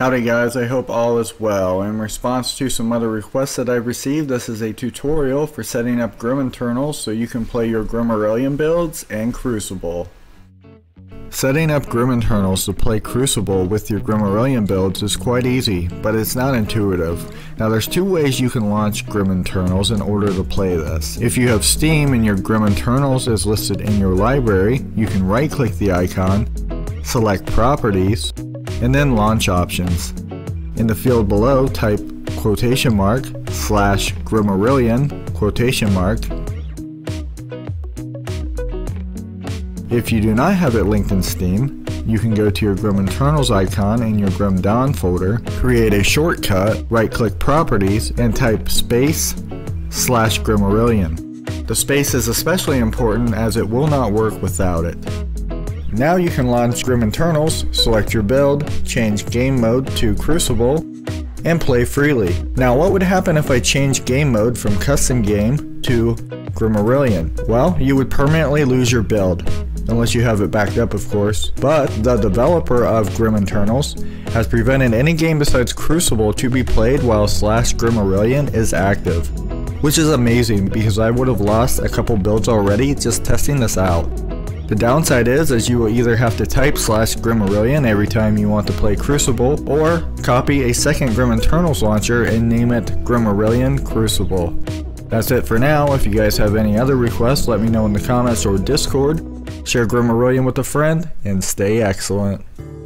Howdy guys, I hope all is well. In response to some other requests that I've received, this is a tutorial for setting up Grim Internals so you can play your Grimarillion builds and Crucible. Setting up Grim Internals to play Crucible with your Grimarillion builds is quite easy, but it's not intuitive. Now there's two ways you can launch Grim Internals in order to play this. If you have Steam and your Grim Internals is listed in your library, you can right-click the icon, select Properties, and then Launch Options. In the field below, type /Grimarillion If you do not have it linked in Steam, you can go to your Grim Internals icon in your Grim Dawn folder, create a shortcut, right-click Properties, and type /Grimarillion. The space is especially important as it will not work without it. Now you can launch Grim Internals, select your build, change game mode to Crucible, and play freely. Now what would happen if I change game mode from Custom Game to Grimarillion? Well, you would permanently lose your build, unless you have it backed up of course. But the developer of Grim Internals has prevented any game besides Crucible to be played while /Grimarillion is active. Which is amazing because I would have lost a couple builds already just testing this out. The downside is you will either have to type /Grimarillion every time you want to play Crucible, or copy a second Grim Internals launcher and name it Grimarillion Crucible. That's it for now. If you guys have any other requests, let me know in the comments or Discord. Share Grimarillion with a friend, and stay excellent.